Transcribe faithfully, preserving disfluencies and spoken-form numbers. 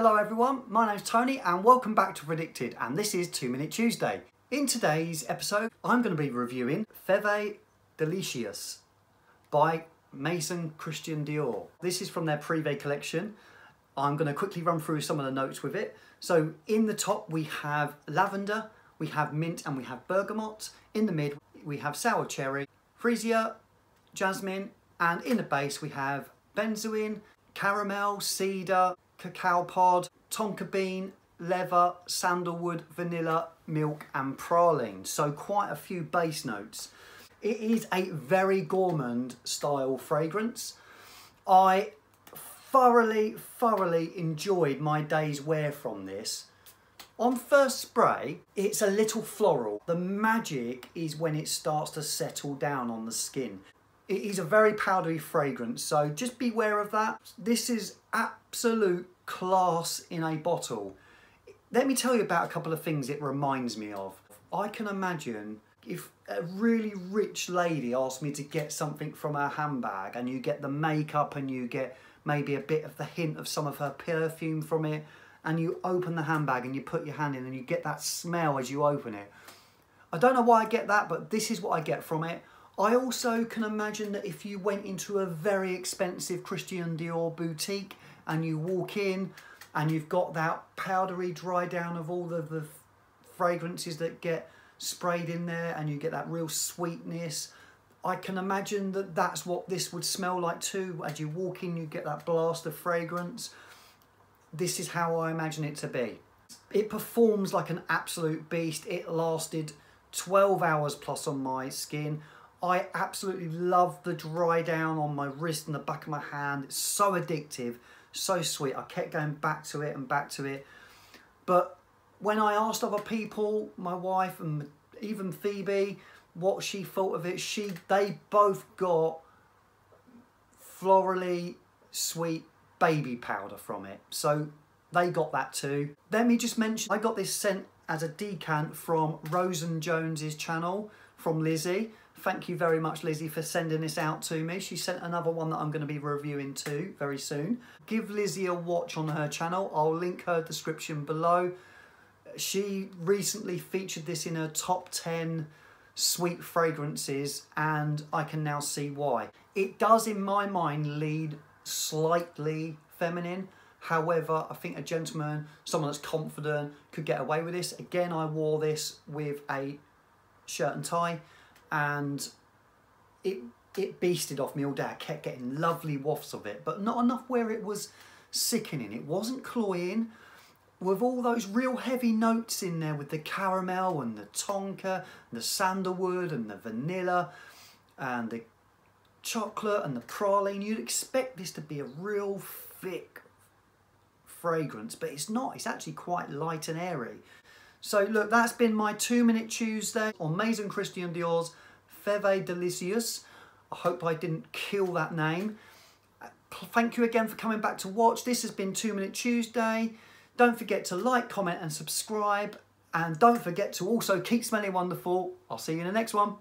Hello everyone, my name's Tony and welcome back to Fragdicted, and this is Two Minute Tuesday. In today's episode I'm going to be reviewing Fève Délicieuse by Maison Christian Dior. This is from their Preve collection. I'm going to quickly run through some of the notes with it. So in the top we have lavender, we have mint and we have bergamot. In the mid we have sour cherry, freesia, jasmine, and in the base we have benzoin, caramel, cedar, cacao pod, tonka bean, leather, sandalwood, vanilla, milk and praline. So quite a few base notes. It is a very gourmand style fragrance. I thoroughly, thoroughly enjoyed my day's wear from this. On first spray, it's a little floral. The magic is when it starts to settle down on the skin. It is a very powdery fragrance, so just beware of that. This is absolute class in a bottle. Let me tell you about a couple of things it reminds me of. I can imagine if a really rich lady asked me to get something from her handbag, and you get the makeup and you get maybe a bit of the hint of some of her perfume from it, and you open the handbag and you put your hand in and you get that smell as you open it. I don't know why I get that, but this is what I get from it. I also can imagine that if you went into a very expensive Christian Dior boutique and you walk in and you've got that powdery dry down of all of the fragrances that get sprayed in there and you get that real sweetness, I can imagine that that's what this would smell like too. As you walk in, you get that blast of fragrance. This is how I imagine it to be. It performs like an absolute beast. It lasted twelve hours plus on my skin. I absolutely love the dry down on my wrist and the back of my hand. It's so addictive, so sweet. I kept going back to it and back to it. But when I asked other people, my wife and even Phoebe, what she thought of it, she they both got florally sweet baby powder from it. So they got that too. Let me just mention, I got this scent as a decant from Rose and Jones's channel, from Lizzie. Thank you very much, Lizzie, for sending this out to me. She sent another one that I'm going to be reviewing too very soon. Give Lizzie a watch on her channel. I'll link her description below. She recently featured this in her top ten sweet fragrances, and I can now see why. It does, in my mind, lead slightly feminine. However, I think a gentleman, someone that's confident, could get away with this. Again, I wore this with a shirt and tie, and it it beasted off me all day. I kept getting lovely wafts of it, but not enough where it was sickening. It wasn't cloying. With all those real heavy notes in there with the caramel and the tonka, and the sandalwood and the vanilla and the chocolate and the praline, you'd expect this to be a real thick fragrance, but it's not. It's actually quite light and airy. So look, that's been my Two Minute Tuesday on Maison Christian Dior's Fève Délicieuse. I hope I didn't kill that name. Thank you again for coming back to watch. This has been Two Minute Tuesday. Don't forget to like, comment and subscribe. And don't forget to also keep smelling wonderful. I'll see you in the next one.